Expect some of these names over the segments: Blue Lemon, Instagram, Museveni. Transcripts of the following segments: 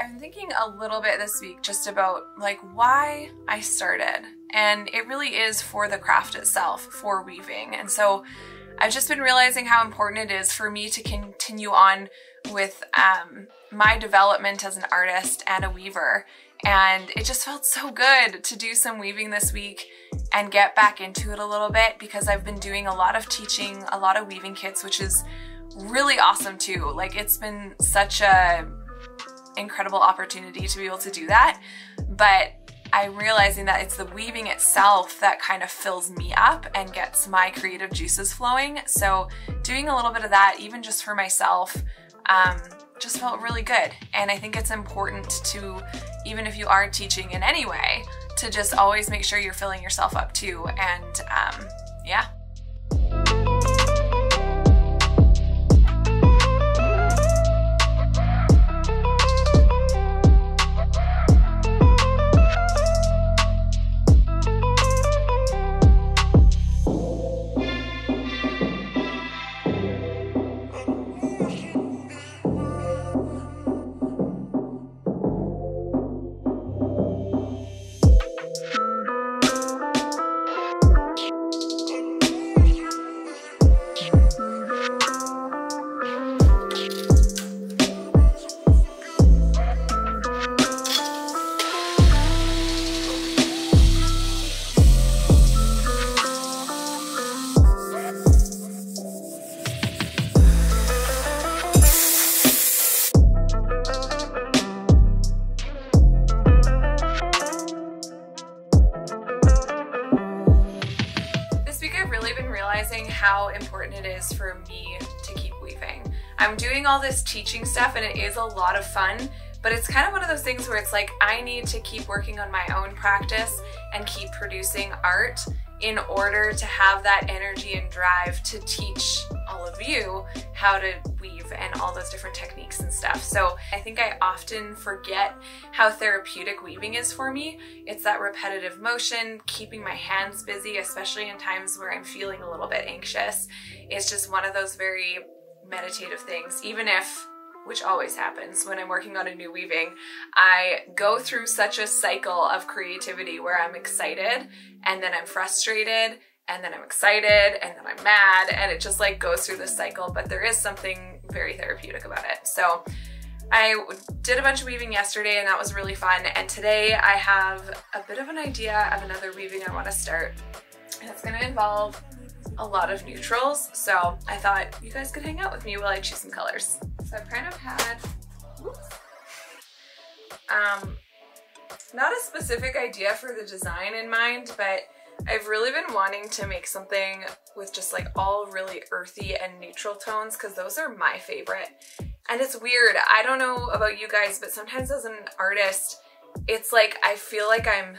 I've been thinking a little bit this week just about like why I started, and it really is for the craft itself, for weaving. And so I've just been realizing how important it is for me to continue on with my development as an artist and a weaver. And it just felt so good to do some weaving this week and get back into it a little bit, because I've been doing a lot of teaching, a lot of weaving kits, which is really awesome too. Like, it's been such a incredible opportunity to be able to do that, but I'm realizing that it's the weaving itself that kind of fills me up and gets my creative juices flowing. So doing a little bit of that, even just for myself, just felt really good. And I think it's important to, even if you are teaching in any way, to just always make sure you're filling yourself up too. And yeah. How important it is for me to keep weaving. I'm doing all this teaching stuff and it is a lot of fun, but it's kind of one of those things where it's like I need to keep working on my own practice and keep producing art in order to have that energy and drive to teach all of you how to weave and all those different techniques and stuff. So I think I often forget how therapeutic weaving is for me. It's that repetitive motion, keeping my hands busy, especially in times where I'm feeling a little bit anxious. It's just one of those very meditative things, even if, which always happens when I'm working on a new weaving, I go through such a cycle of creativity where I'm excited and then I'm frustrated and then I'm excited and then I'm mad, and it just like goes through this cycle, but there is something very therapeutic about it. So I did a bunch of weaving yesterday and that was really fun, and today I have a bit of an idea of another weaving I want to start, and it's going to involve a lot of neutrals, so I thought you guys could hang out with me while I choose some colors. So I've kind of had, whoops, not a specific idea for the design in mind, but I've really been wanting to make something with just like all really earthy and neutral tones, because those are my favorite. And it's weird, I don't know about you guys, but sometimes as an artist, it's like I feel like I'm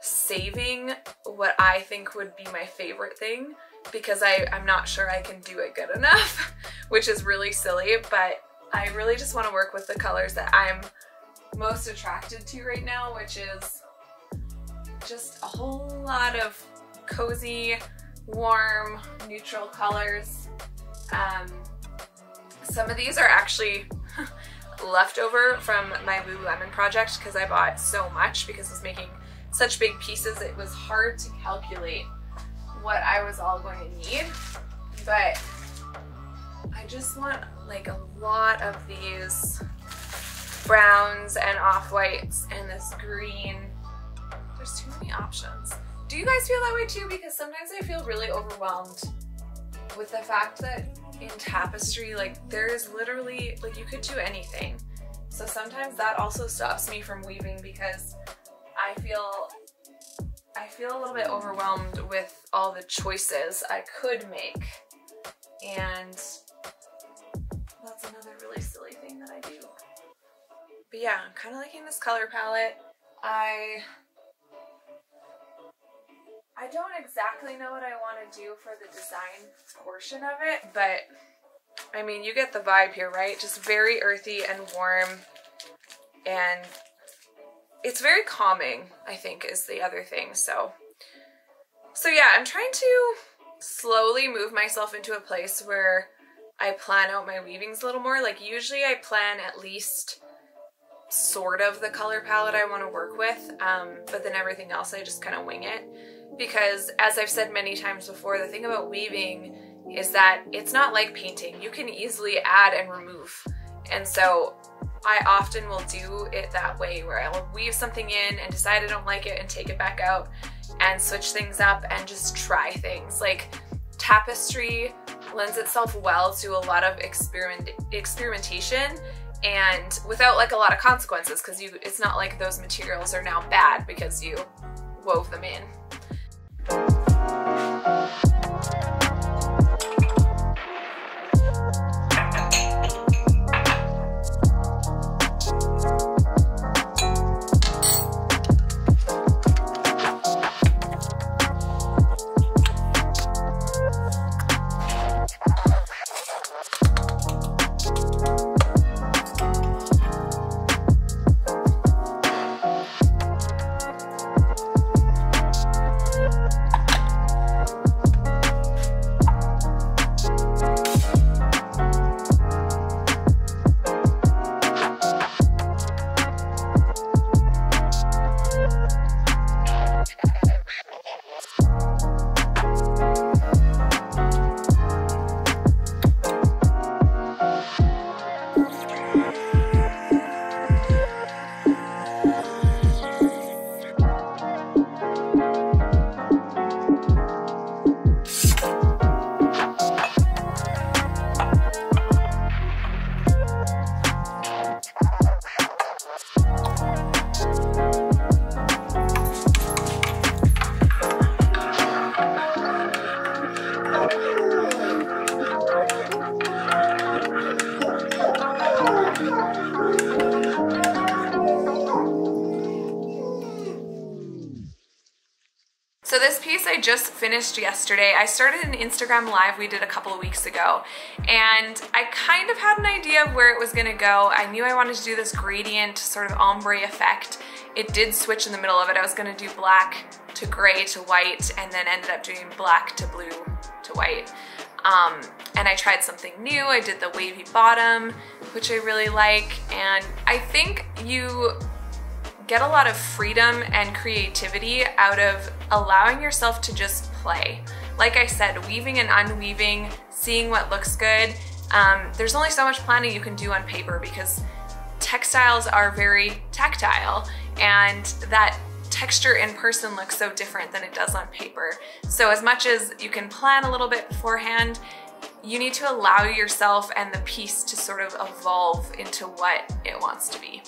saving what I think would be my favorite thing because I'm not sure I can do it good enough, which is really silly, but I really just want to work with the colors that I'm most attracted to right now, which is just a whole lot of cozy, warm, neutral colors. Some of these are actually leftover from my Blue Lemon project because I bought so much because I was making such big pieces, it was hard to calculate what I was all going to need. But I just want like a lot of these browns and off-whites and this green. There's too many options. Do you guys feel that way too? Because sometimes I feel really overwhelmed with the fact that in tapestry, like there is literally, like you could do anything. So sometimes that also stops me from weaving because I feel a little bit overwhelmed with all the choices I could make, and that's another really silly thing that I do. But yeah, I'm kind of liking this color palette. I don't exactly know what I want to do for the design portion of it, but I mean, you get the vibe here, right? Just very earthy and warm, and it's very calming, I think, is the other thing. So yeah, I'm trying to slowly move myself into a place where I plan out my weavings a little more. Like usually I plan at least sort of the color palette I want to work with, but then everything else I just kind of wing it, because as I've said many times before, the thing about weaving is that it's not like painting. You can easily add and remove, and so I often will do it that way, where I will weave something in and decide I don't like it and take it back out and switch things up and just try things. Like, tapestry lends itself well to a lot of experimentation and without like a lot of consequences, because it's not like those materials are now bad because you wove them in. So this piece I just finished yesterday. I started an Instagram live we did a couple of weeks ago, and I kind of had an idea of where it was gonna go. I knew I wanted to do this gradient sort of ombre effect. It did switch in the middle of it. I was gonna do black to gray to white, and then ended up doing black to blue to white. And I tried something new. I did the wavy bottom, which I really like, and I think you get a lot of freedom and creativity out of allowing yourself to just play. Like I said, weaving and unweaving, seeing what looks good. There's only so much planning you can do on paper, because textiles are very tactile, and that texture in person looks so different than it does on paper. So as much as you can plan a little bit beforehand, you need to allow yourself and the piece to sort of evolve into what it wants to be.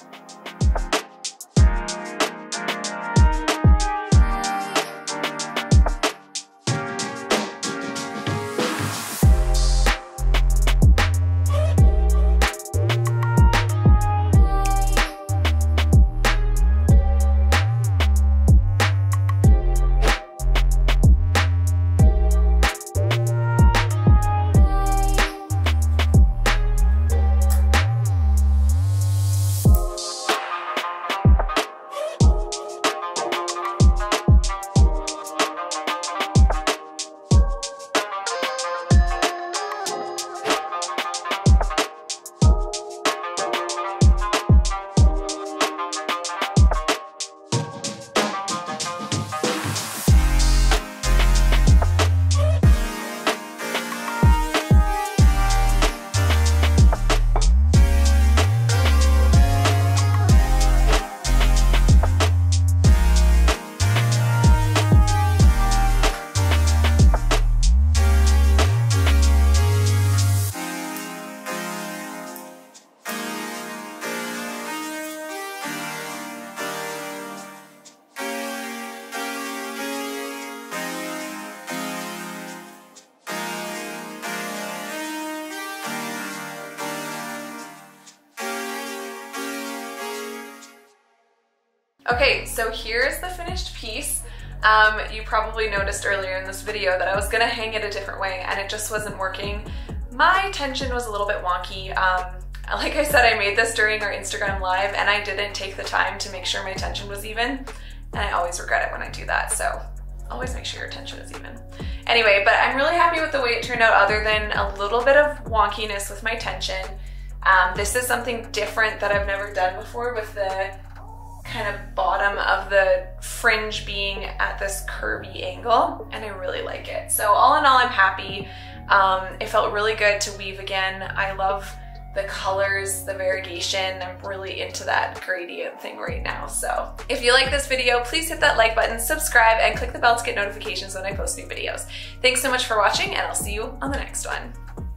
Okay, so here's the finished piece. You probably noticed earlier in this video that I was gonna hang it a different way, and it just wasn't working. My tension was a little bit wonky. Like I said, I made this during our Instagram live, and I didn't take the time to make sure my tension was even, and I always regret it when I do that, so always make sure your tension is even. Anyway, but I'm really happy with the way it turned out, other than a little bit of wonkiness with my tension. This is something different that I've never done before, with the kind of bottom of the fringe being at this curvy angle, and I really like it. So all in all, I'm happy. It felt really good to weave again. I love the colors, the variegation. I'm really into that gradient thing right now. So if you like this video, please hit that like button, subscribe, and click the bell to get notifications when I post new videos. Thanks so much for watching, and I'll see you on the next one.